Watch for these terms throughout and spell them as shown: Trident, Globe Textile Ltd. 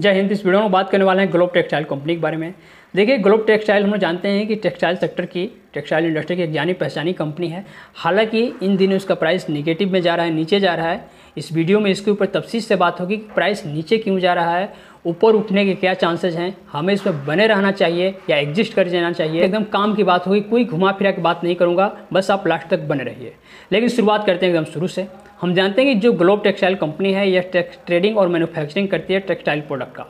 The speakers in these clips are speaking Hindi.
जय हिंद। इस वीडियो में बात करने वाले हैं ग्लोब टेक्सटाइल कंपनी के बारे में। देखिए, ग्लोब टेक्सटाइल हम लोग जानते हैं कि टेक्सटाइल सेक्टर की, टेक्सटाइल इंडस्ट्री की एक जानी पहचानी कंपनी है। हालांकि इन दिनों इसका प्राइस नेगेटिव में जा रहा है, नीचे जा रहा है। इस वीडियो में इसके ऊपर तफसील से बात होगी कि प्राइस नीचे क्यों जा रहा है, ऊपर उठने के क्या चांसेज हैं, हमें इसमें बने रहना चाहिए या एग्जिस्ट कर जाना चाहिए। एकदम काम की बात होगी, कोई घुमा फिरा की बात नहीं करूँगा, बस आप लास्ट तक बने रहिए। लेकिन शुरुआत करते हैं एकदम शुरू से। हम जानते हैं कि जो ग्लोब टेक्सटाइल कंपनी है यह ट्रेडिंग और मैन्युफैक्चरिंग करती है टेक्सटाइल प्रोडक्ट का।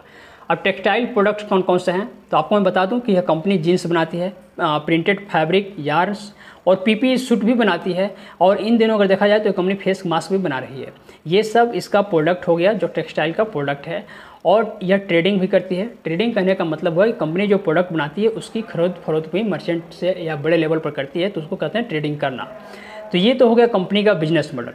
अब टेक्सटाइल प्रोडक्ट्स कौन कौन से हैं तो आपको मैं बता दूं कि यह कंपनी जीन्स बनाती है, प्रिंटेड फैब्रिक, यार्न्स और पीपी सूट भी बनाती है। और इन दिनों अगर देखा जाए तो कंपनी फेस मास्क भी बना रही है। ये सब इसका प्रोडक्ट हो गया जो टेक्सटाइल का प्रोडक्ट है। और यह ट्रेडिंग भी करती है। ट्रेडिंग कहने का मतलब हुआ कि कंपनी जो प्रोडक्ट बनाती है उसकी खरीद फरोख्त भी मर्चेंट से या बड़े लेवल पर करती है, तो उसको कहते हैं ट्रेडिंग करना। तो ये तो हो गया कंपनी का बिजनेस मॉडल।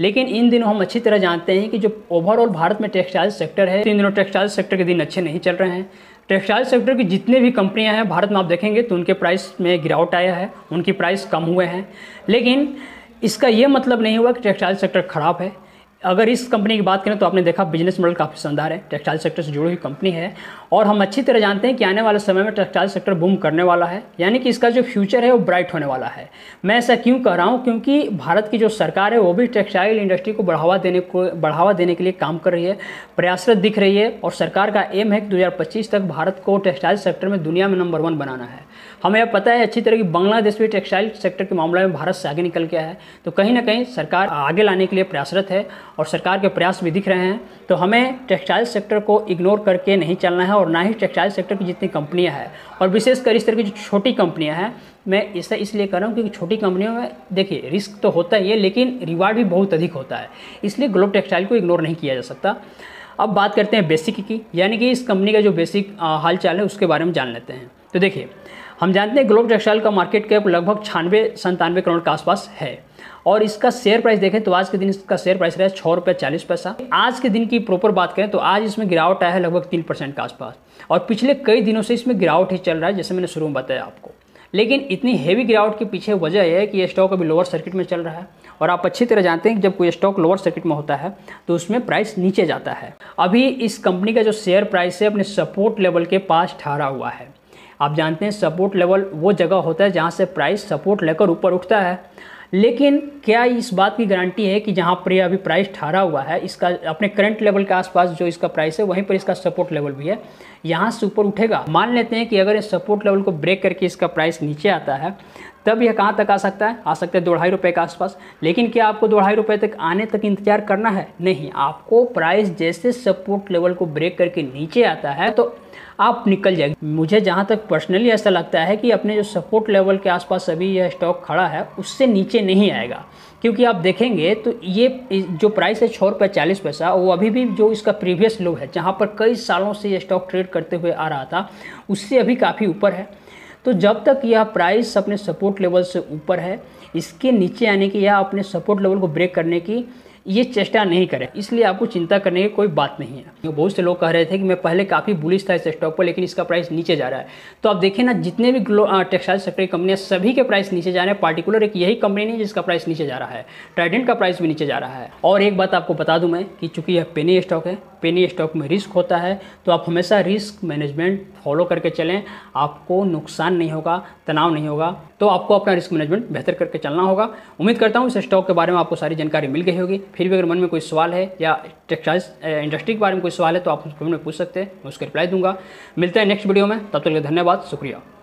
लेकिन इन दिनों हम अच्छी तरह जानते हैं कि जो ओवरऑल भारत में टेक्सटाइल सेक्टर है, इन दिनों टेक्सटाइल सेक्टर के दिन अच्छे नहीं चल रहे हैं। टेक्सटाइल सेक्टर की जितने भी कंपनियां हैं भारत में आप देखेंगे तो उनके प्राइस में गिरावट आया है, उनकी प्राइस कम हुए हैं। लेकिन इसका ये मतलब नहीं हुआ कि टेक्सटाइल सेक्टर ख़राब है। अगर इस कंपनी की बात करें तो आपने देखा बिजनेस मॉडल काफ़ी शानदार है, टेक्सटाइल सेक्टर से जुड़ी हुई कंपनी है। और हम अच्छी तरह जानते हैं कि आने वाले समय में टेक्सटाइल सेक्टर बूम करने वाला है, यानी कि इसका जो फ्यूचर है वो ब्राइट होने वाला है। मैं ऐसा क्यों कह रहा हूँ? क्योंकि भारत की जो सरकार है वो भी टेक्सटाइल इंडस्ट्री को बढ़ावा देने के लिए काम कर रही है, प्रयासरत दिख रही है। और सरकार का एम है कि 2025 तक भारत को टेक्सटाइल सेक्टर में दुनिया में नंबर 1 बनाना है। हमें यह पता है अच्छी तरह कि बांग्लादेश भी टेक्सटाइल सेक्टर के मामले में भारत से आगे निकल गया है। तो कहीं ना कहीं सरकार आगे लाने के लिए प्रयासरत है और सरकार के प्रयास भी दिख रहे हैं। तो हमें टेक्सटाइल सेक्टर को इग्नोर करके नहीं चलना है, और ना ही टेक्सटाइल सेक्टर की जितनी कंपनियां हैं और विशेषकर इस तरह की जो छोटी कंपनियां हैं। मैं ऐसा इसलिए कर रहा हूँ क्योंकि छोटी कंपनियों में देखिए रिस्क तो होता ही है, लेकिन रिवार्ड भी बहुत अधिक होता है। इसलिए ग्लोब टेक्सटाइल को इग्नोर नहीं किया जा सकता। अब बात करते हैं बेसिक की, यानी कि इस कंपनी का जो बेसिक हालचाल है उसके बारे में जान लेते हैं। तो देखिए, हम जानते हैं ग्लोब टेक्सटाइल का मार्केट कैप लगभग 96-97 करोड़ के आसपास है। और इसका शेयर प्राइस देखें तो आज के दिन इसका शेयर प्राइस रहा है ₹6.40। आज के दिन की प्रॉपर बात करें तो आज इसमें गिरावट आया है लगभग 3% के आसपास। और पिछले कई दिनों से इसमें गिरावट ही चल रहा है, जैसे मैंने शुरू में बताया आपको। लेकिन इतनी हैवी गिरावट के पीछे वजह यह है कि ये स्टॉक अभी लोअर सर्किट में चल रहा है। और आप अच्छी तरह जानते हैं कि जब कोई स्टॉक लोअर सर्किट में होता है तो उसमें प्राइस नीचे जाता है। अभी इस कंपनी का जो शेयर प्राइस है अपने सपोर्ट लेवल के पास ठहरा हुआ है। आप जानते हैं सपोर्ट लेवल वो जगह होता है जहाँ से प्राइस सपोर्ट लेकर ऊपर उठता है। लेकिन क्या इस बात की गारंटी है कि जहाँ पर अभी प्राइस ठहरा हुआ है, इसका अपने करंट लेवल के आसपास जो इसका प्राइस है वहीं पर इसका सपोर्ट लेवल भी है, यहाँ से ऊपर उठेगा? मान लेते हैं कि अगर इस सपोर्ट लेवल को ब्रेक करके इसका प्राइस नीचे आता है तब यह कहाँ तक आ सकता है? आ सकता है ₹2.50 के आसपास। लेकिन क्या आपको ₹2.50 तक आने तक इंतजार करना है? नहीं, आपको प्राइस जैसे सपोर्ट लेवल को ब्रेक करके नीचे आता है तो आप निकल जाएंगे। मुझे जहाँ तक पर्सनली ऐसा लगता है कि अपने जो सपोर्ट लेवल के आसपास अभी यह स्टॉक खड़ा है उससे नीचे नहीं आएगा। क्योंकि आप देखेंगे तो ये जो प्राइस है ₹6.40, वो अभी भी जो इसका प्रीवियस लो है जहाँ पर कई सालों से ये स्टॉक ट्रेड करते हुए आ रहा था उससे अभी काफ़ी ऊपर है। तो जब तक यह प्राइस अपने सपोर्ट लेवल से ऊपर है, इसके नीचे आने की या अपने सपोर्ट लेवल को ब्रेक करने की ये चेष्टा नहीं करें। इसलिए आपको चिंता करने की कोई बात नहीं है। बहुत से लोग कह रहे थे कि मैं पहले काफ़ी बुलिश था इस स्टॉक पर, लेकिन इसका प्राइस नीचे जा रहा है। तो आप देखिए ना, जितने भी टेक्सटाइल सेक्टर की कंपनियां सभी के प्राइस नीचे जा रहे हैं। पार्टिकुलर एक यही कंपनी नहीं जिसका प्राइस नीचे जा रहा है, ट्राइडेंट का प्राइस भी नीचे जा रहा है। और एक बात आपको बता दूँ मैं कि चूँकि यह पेनी स्टॉक है, पेनी स्टॉक में रिस्क होता है, तो आप हमेशा रिस्क मैनेजमेंट फॉलो करके चलें। आपको नुकसान नहीं होगा, तनाव नहीं होगा, तो आपको अपना रिस्क मैनेजमेंट बेहतर करके चलना होगा। उम्मीद करता हूँ इस स्टॉक के बारे में आपको सारी जानकारी मिल गई होगी। फिर भी अगर मन में कोई सवाल है या टेक्सटाइल इंडस्ट्री के बारे में कोई सवाल है तो आप उसको कमेंट में पूछ सकते हैं, मैं उसका रिप्लाई दूंगा। मिलते हैं नेक्स्ट वीडियो में, तब तक के लिए धन्यवाद, शुक्रिया।